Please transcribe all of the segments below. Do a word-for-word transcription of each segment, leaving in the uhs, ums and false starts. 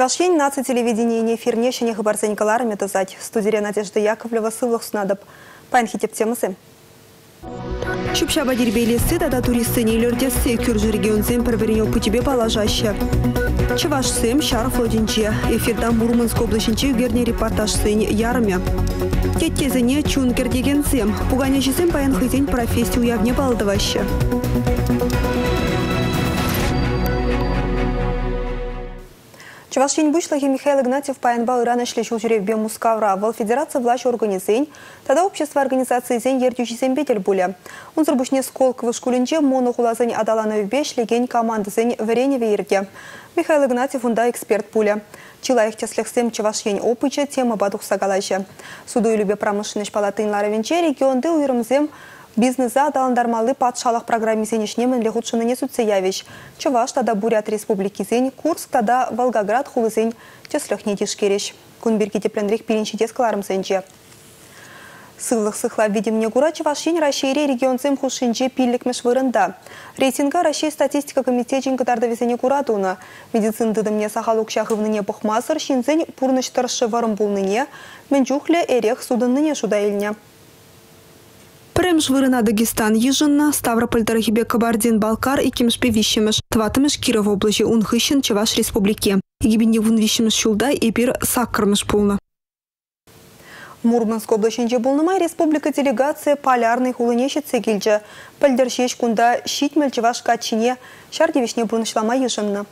Чувашень наци телевидение эфир нещене хабарсен каларами тазать. В студии Надежда Яковлева сывлах снадоб. Панхитеп темасы. Чупшаба дербейлесы, дада туристы не лердесы, кюржи регионзем проверенел путебе положаще. Чувашсым, шар флодинче, эфирдан Мурманск облачинче, герне репортаж сын ярме. Тетезыне чунгер дегензем, пуганячесым паянхызень профессию явне балдываще. Чувашень бушлаги Михаил Игнатьев паянба ирана шлечу жюребе мускавра. Вал федерация власть организень, тогда общество организации зень ердючесен Петербуля. Он зарбушне сколк в шкулинче монохулазень адаланови беш легень команды зень вареневе ирде. Михаил Игнатьев унда эксперт пуля. Чила их теслехсем чувашень опыча тема бадух сагалайша. Суду и любе промышленность палатын ларовенче регион дел ирмзем бизнеса адаландармалы патшалах программе зенешнемен легутшины несутся явищ. Чуваш тада Бурят республики зень, Курск тада Волгоград хулы зень, теслехне тишкереш. Кунбирки теплендрих пиринчи тескаларым зенче. Сывлых сыхла видим негура Чувашень Рашире регион зем хушинче пиллик мешвырында. Рейтинга Рашей статистика комитетчен катарда везене куратуна. Медицин дыдымне сахалук шахывныне пухмасыр, шинзень пурныштаршы варым булныне, менчухле эрех судынныне шудаильня. Премш вырына Дагестан Ежина, Ставрополь Тарахибе Кабардин Балкар и Кимшпе Вишемеш, Тватамеш Киров облачи Унхыщен Чеваш Республике. Гибинев Унвишемеш Шулда и Пир Саккармеш Пулна. Мурманск облаченче Булнамай Республика делегация полярной хулынещицы Гильджа. Пальдерщеч кунда Щитмель Чеваш Качине, Шардевишне Бруншлама Ежина.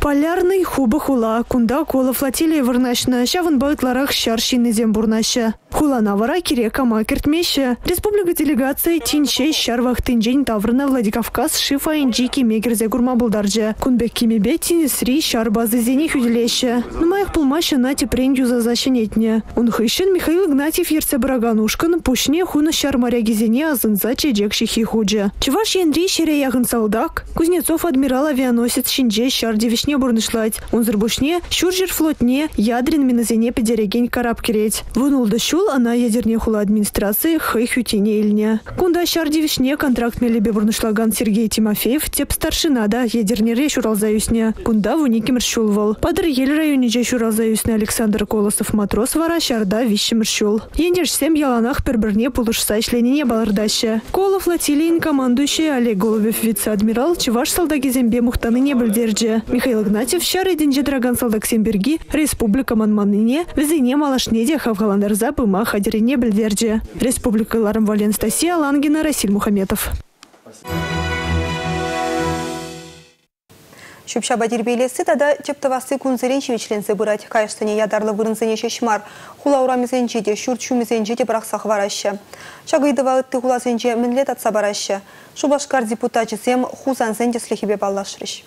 Полярный хуба хула, кунда кола флотилия вырнашна, щаван бают ларах щарщины зембурнаща. Хула навара кирека макерт меща. Республика делегация тинчей щарвах тинджень таврна Владикавказ шифа инджики мегерзе гурмабулдарджа. Кунбек кимебе тинесри щарбазы зених юделеща. На моих пулмаща нати прендью за защенетня. Он хыщен Михаил Игнатьев ерце бараганушкан, пушне хуна щармаряги зене азынзача джекшихи худжа. Чуваш Андрей Щеряяган Салдак, Кузнецов адмирал авианосец Шинджей Щардевич не бурнышлать. Он зарбушне, щуржер флотне, ядрен минозене педерегень карабкереть. Вунул дощул, она ядерне хула администрации хэхютине ильня. Кунда щардевичне контракт мелебе бурнышлаган Сергей Тимофеев, теп старшинада ядерне речь уралзаюсня. Кунда вуники мерщулвал. Падр ель районе джей уралзаюсня Александр Колосов матрос вара щарда вище мерщул. Ендеж сем яланах перберне полушсай членене балардаща. Кола флотилиин командующий Олег Голубев вице-адмирал Чеваш салдаги зембе мухтаны не бальдерджи. Михаил Игнатьев, Шары Денджи Драган Салдаксимберги, Республика Манманыне, Везине Малашнеде, Хавгаландарза, Пыма, Хадерине, Бельдерджи, Республика Ларам Валенстасия, Лангина, Расиль Мухаметов. Чупша Бадирбейлесы, тогда Чептавасы Кунзеренчевич Ленцы Бурать, Кайштане Ядарлы Вырнзене Шешмар, Хулаура Мизенчите, Шурчу Мизенчите, Брахсах Вараща, Шагайдава Тыгула Зенче, Менлет от Сабараща, Шубашкар депутат Чесем, Хузан Зенче Слехибе Баллашрич.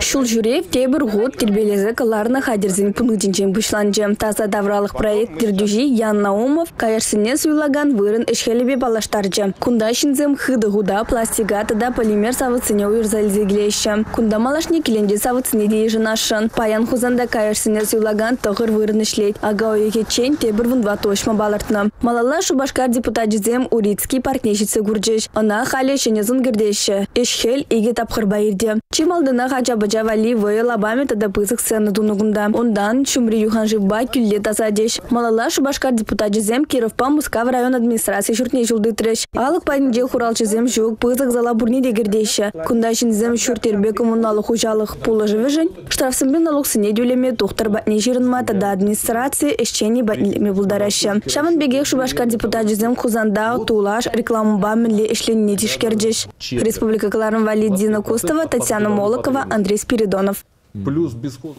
Шул жюрев тебір ғод тербелезі қаларына қадерзен пұнуденжен бұшланжем. Таза давралық проект кердюжи Ян Наумов қайырсыне сұйылаған вырын үшхелебе балаштаржы. Күнда шынзем хыды-ғуда пластигатыда полимер савыцыне уйырзалзегілеші. Күнда малашне келенде савыцыне дейжін ашын. Паян хузанда қайырсыне сұйылаған тұғыр вырын үшлейд. Ага ойеке чен тебір вұнватошма балартны. Малала шубашкар депутат жызем Урицкий партнешіцы күрджеш. Она халі шынезін гірдеші. Үшхел еге тапқыр байырде. Алдына Хачабача Вали войыл абаме тада пызық сцена тунығында. Ондан Шумри Юханжиба күлле тазадеш. Малала Шубашкар депутат жезем Кировпа Мускав район администрации шүртне жылды тіреш. Алық пайынже құрал жезем жүк пызық зала бурнеде кірдеші. Күндашын зем шүртербе коммуналық хужалық пулы жывы жын. Штрафсымбен алық сыне дөлеме тоқтар батне жирынма тада администрации әшчені батнелеме бұлдарашы. Шамын бегек Шубашкар депутат жезем Хузанда Тулаш рекламыба мінле ішленіне тишкердеш. Республика Кларым Валидина Костова, Татьяна Молокова, Андрей Спиридонов. Плюс бесход.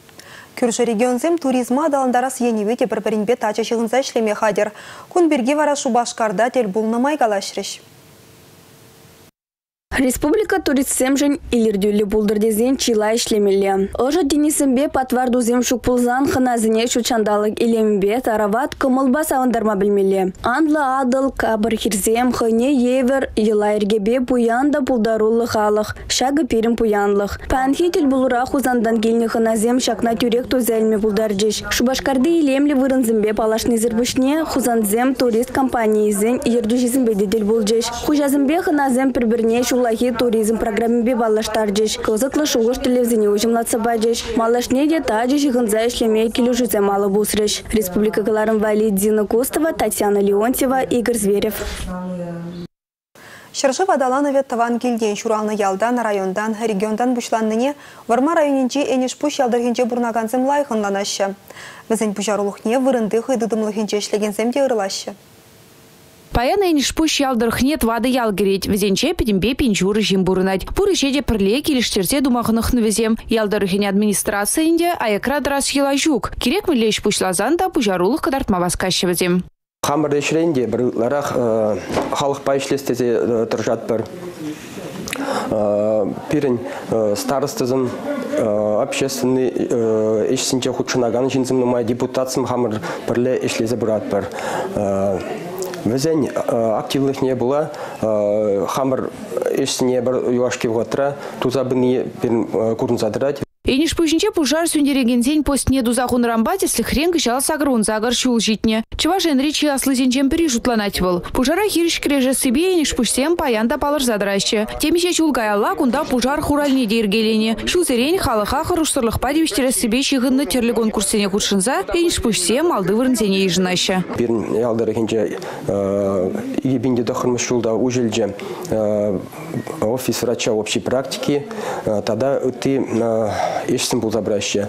Кюрши регионзем туризма даландарас енивете препаринбе тачащихын зашлеме хадер. Кунберги варашу башкарда тельбулна майгалашриш. Республика туризм жен илирдюли булдырдезен чилай шлемеле. Ожа денисембе патварду земшук пулзан ханазине шучандалык илембе тарават кымылба савандарма билмеле. Анла адыл кабыр хирзем хыне евер елайргебе пуянда пулдарулы халық, шагы перим пуянлық. Пәнхетел бұлыра хузандан келіне ханазем шакна тюрек тозелме булдарджеш. Шубашкарды илемлі вырынзымбе палашны зірбішне хузанзем турист компаниязен ердюжизімбе дедел булджеш. Хужазымбе ханазем прибірне шул Улахи туризм программе бивалаш тарджиш. Козатлы шугуш телевизионе ужимлатса баджиш. Малаш неде таджиш и гонзаеш лемейки люжице мало бусрыш. Республика Галарам Валид Дина Кустова, Татьяна Леонтьева, Игорь Зверев. Шаршыва Даланове таван килден шуралны ялдан, райондан, региондан бушланныне, варма районинчи энеш пуш ялдархинче бурнаганцем лайхынланашы. Візен пужарулухне вырындых и дыдымлыхинче шлегенцем де ырылашы. Паяна иншпуш ялдырхнет вады ялгерет, везенче пидембе пинчуры жимбурнать. Пурышеде пырлеки лишь терте думахных навезем. Ялдырхине администрация инде, а якрад раз елажук. Кирек милеш пуш лазанда пужарулых кадартмаваскащевазем. Хамбарда шренде, ларах халх пайшлестезе торжат пар. Пирень старостызым, общественный ищсинче худшынаган жинзым нумай депутатсым хамбар парле ишлезе брат пар. Везень активных не было, хамбар ищсине бар юашки вгатра, тузабыни курн задрать. И не шпущенче пужар сюндерегензень пост неду захун рамбать, если хрен качал сагрун загорчул житне. Чеваш Энричи аслызенчем пережутланативал. Пужара хирш креже себе и не шпущем паянда палар задраще. Темище чулгая лакунда пужар хуральни дергелени. Шузерень халаха харуштарлых падивич через себе чигынна терлигон курсене худшинза и не шпущем малды вырнзене ежинаща. Пирн ялдарегенче ебинде дохармышулда ужельже офис врача общей практики. Тогда ты... Ишсен был забращен.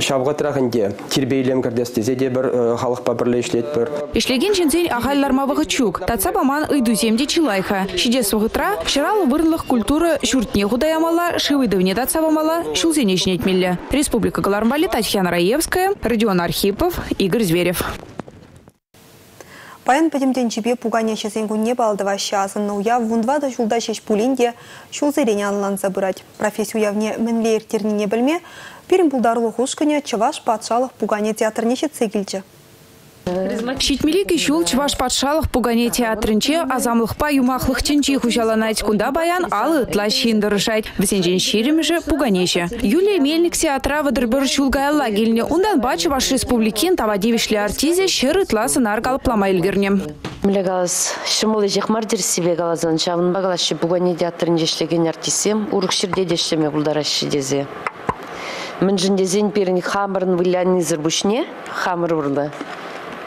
Шавгатраханде, Тирбейлем Кардесте, Зедебер, Халхпабрлеш Летпер. Ишлегин Чензель Ахальлармавахачук, Тацабаман и Дуземди Чилайха. Шидесвагатра, Ширала Вырлах культура, Шуртнехудаймала, Шивыдовне Тацабамала, Шулзенечнетмилля. Республика Галармбали, Татьяна Раевская, Родион Архипов, Игорь Зверев. Паян пойдемден чипе пугание чесеньку не балдова часын, но я вунва да шулда шеш пулинде шул зерене анлан забырать. Профессию явне менлеер тернине бельме, перем булдарлы хушкане чаваш патшалых пугание театрнеше цегилче. Щитмелики щул чваш подшалах пугане театрынче, а замлых па юмахлых тенчи хужала найти кунда баян, алы тлащин дорожать. Весенчен щирим же пуганеше. Юлия Мельник театра водербер щулгая лагильне. Ундан бачи ваш республикин тава девишли артизе щиры тласы наргал пламайльгерне. Млегалас щемолы жехмардер себе галазан чавн багалаши пугане театрынче ген артисем, урок щердедещеме булдараши дезе. Менджендезень перень хамарн виляни зарбушне, хамар урда.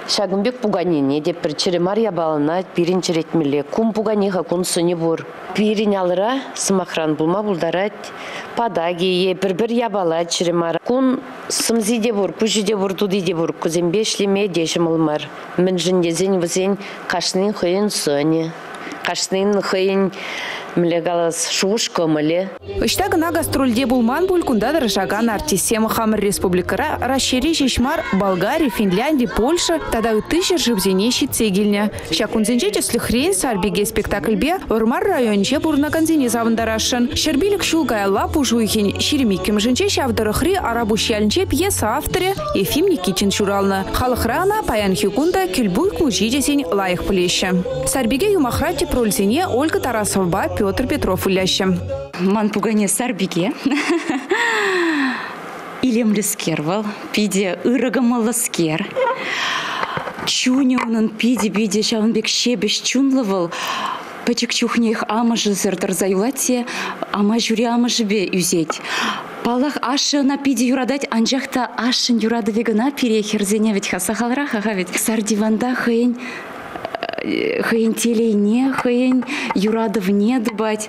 Шагымбек пуганине деп бір черемария балына пирин черетмеле. Кум пуганиха кун сөне бұр. Пирин алыра сымақран бұлма бұлдарат. Падаги е бір-бір ябала черемара. Кун сымзи де бұр, пүші де бұр, туды де бұр. Кузембе шлеме дешім ұлмар. Мін жіндезен візен қашынын хүйін сөне. Қашынын хүйін... Млегалас шушка мле. Ищтага на гастрольде булман булькунда дорожаган артисем хамр республикара расширить ищмар Болгарии, Финляндии, Польша тогда и тысяча живзенещи цегильня. Щакунзенче если хрень сарбиге спектакль бе урмар районче бурнаганзине завандарашен. Щербилик шулгая лапу жуйхин щеремиким женче щавдарахри арабу щельнче пьеса авторе Ефим Никитин чурална. Халхрана паян хикунда кельбульку жидесень лайх плеща. Сарбиге юмахрати прользине Ольга Тарасова Петр Петров уляща. Ман пугане сарбиге. Илем лескервал. Пиде ырагамал лескер. Чуне он пиде-биде шаунбек щебеш чунлывал. Пачек чухнех амажы зырдыр заюлате. Ама жюри амажыбе юзеть. Палах ашы на пиде юрадать. Анжахта ашын юрадовегына перехерзене. Ведь хасахалра хаха ведь. Сар диванда хэнь. Хейн телей не, хейн юрадов не дбать.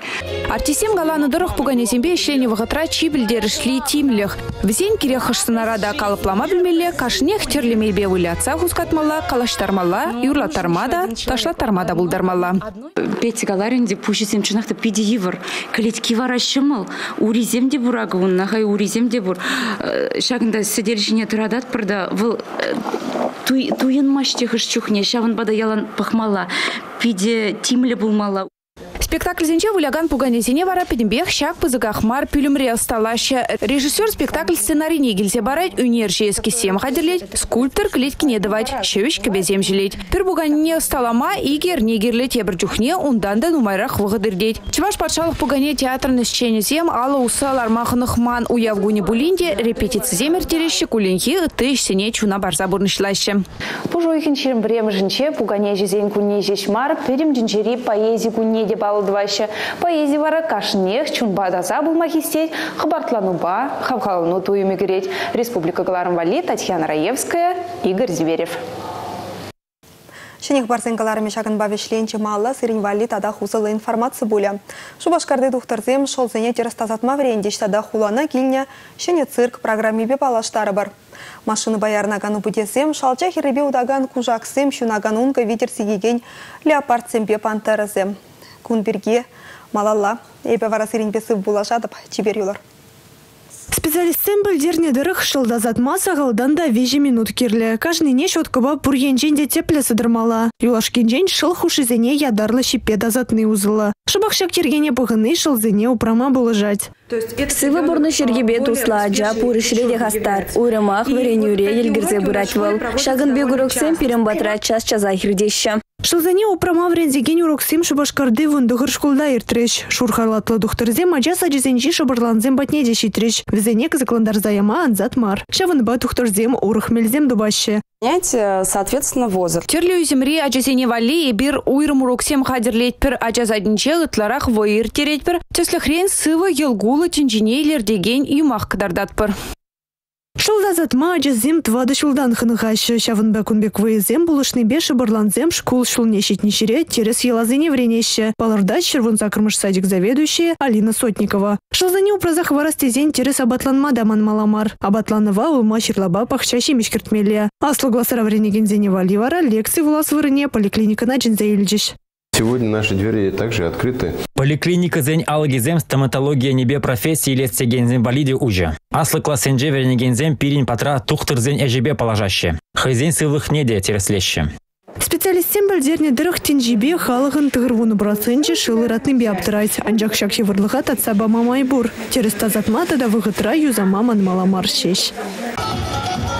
Артисем галаны дорог пугане зембе членевого трачи бельдершли тимлях. В зень кирехашсынарада калаплама бельмеле, кашнех терлемельбе уляца хускатмала, калаштармала, юрла тармада, ташла тармада булдармала. Петь галаренде пуши семчинахта пиди ивар, калить кивара щемал, уриземде бурагун, нахай уриземде бур. Шагнда сидельщине традат прода вл... Туен мащтех из чухне, щаван бадаялан пахмала, пиде тимле булмала. Спектакль «Зенче» выляган пугане зеневара пидембех щак пызыгахмар пюлюмре осталаща. Режиссер спектакль сценарий негильзе барать, унерже эскисем хадерлеть, скульптор клетки не давать, щевичка безем жилеть. Пир пугане осталама игер негерлеть ебрчухне, унданда нумайрах выгодырдеть. Чеваш подшалых пугане театр на счене зем, алла усал армаханах ман у явгуни булинде, репетиции земер терещи кулинхи, тыщ сене чуна барзабурны шлаще. Пужойхин чем времженче, пугане жезеньку не жечмар, перем джинчери поэзику не деба. алдывайшы. Поэзия вара кашнех, чунбадаза булмахистеть, хабартлануба, хавхалану туюмигереть. Республика Галарам Вали, Татьяна Раевская, Игорь Зверев. Шинех барсенгаларами шаган бавишленчи малла сирень вали тада хузала информация буля. Шубашкарды духтарзем шел занятий растазатма врендич тада хулана кильня, шине цирк программе бепала штарабар. Машина баярнагану путесем, шалчахи рыбе удаган кужаксем, щунаганунка ветер сигигень, леопард семпе пантеразем. Кунберге малалла, эпе вара сирень песыв булашатып, чиберюлар. Специалистсем бөлдерне дырық шылдазатма сағалдан да вежі минут керлі. Каждый не шоткаба бургенжен де теплі сыдырмала. Юлашкенжен шыл хушызене ядарлы шипе дазатны узылы. Шыбақшак кергене бұғыны шылзене упрама бұлыжать. Сывы бурны шергебе тусла аджа пурышреде хастар. Урымақ веренюре елгірзе бұрат выл. Шагын бегуроксен перем батра час чаза хирдеща. Шылзене упрама врензеген уроксем шыбашкарды вундығыр шкулда иртреш. Шурхарлатлы дұқтырзем ажа саджезенжи шыбырланзем батнеде шитреш. Везене кызыкландар заяма анзатмар. Шавынба тухтырзем урыхмельзем дубаще. Соответственно, возраст. Терлю земре ажезене вали и бир уйрым уроксем хадерлетпер ажазадничел итларах воир теретпер. Теслахрен сыва елгулы тинжине лердеген юмах кадардатпер. Шылдазатма ажезем твады шылдан хынығашы. Шавынба кунбеквы зем булышны беші барланзем шкул шылне шетнешере терес елазыне вренеші. Паларда Шервунзакырмыш садик заведующая Алина Сотникова. Шылзыне упразах варастезен терес абатланма даман маламар. Абатланова уйма шерлаба пахчаши мешкертмелия. Аслы гласара вренегензене валивара лекции влас вырыне поликлиника на джинзаильджиш. Сегодня наши двери также открыты. Поликлиника Зень Алгизем, стоматология небе профессии лестя гензем валиди уже. Аслы класс Энджи верни гензем пирень патра тухтыр зень эжебе положаще. Хайзень сывлых неде тереслеще. Специалистем бальдерне дырых тенжибе халыгын тыгырвуны брасынчы шылы ратны биаптырайт. Анжак шакши вырлыға татсаба мамайбур. Терес тазатма тада выгытра юзама манмаламар шеш.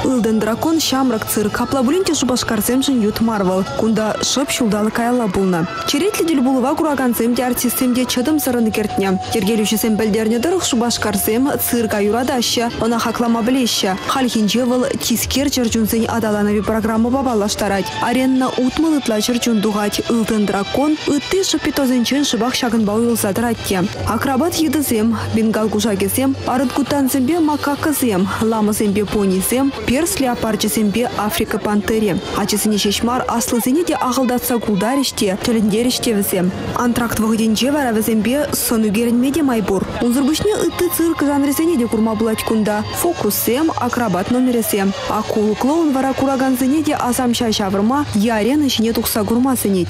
Илден дракон шамрак цирк. Аплабулинте шубашкарзем жын ют марвал. Кунда шып шулдалы кайла булна. Черетли дельбулыва кураганзем де артистем де чадым сырыны кертня. Тергелюшесем бальдерне дырых шубашкарзем цирка юрадаще. Она хаклама блеще. Хальхинже выл тискер чырчунзень адаланави программу бабалаштарать. Аренна утмылы тлачыр чундугать. Илден дракон ыты шыппитозенчен шыбах шагын бауыл задыратте. Акробат едызем, бенгал кужагезем, арыт кутанзембе макакызем, ламызембе понизем, перс леопард чесембе Африка пантере. А чесене шешмар аслызене де ағылдатса кулдареште, тіліндереште візем. Антракт вағыденже вара візембе сонугерінме де майбур. Унзырбышне ытты цирк жанрезене де курма булаткунда. Фокусем, акробат номересем. Акулы клоун вара кураганзене де азамша шавырма, ярен ішіне тұқса курма сенет.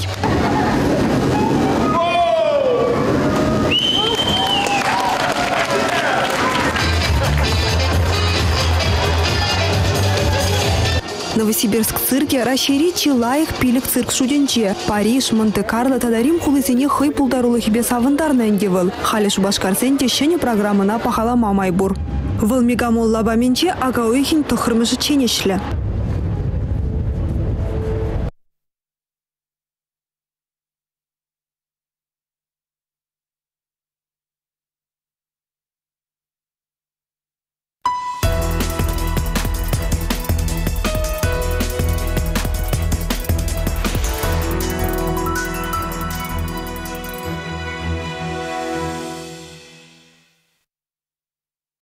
Новосибирск цирке расширить челаях пилик цирк шуденче. Париж, Монте-Карло, Тадарим хулызене хый пулдарулы хибе савындарны эндевыл. Халеш башкарсенте шене программына пахала мамайбур. Выл мегамолла баменче агауихин тұхырмышы ченешлі.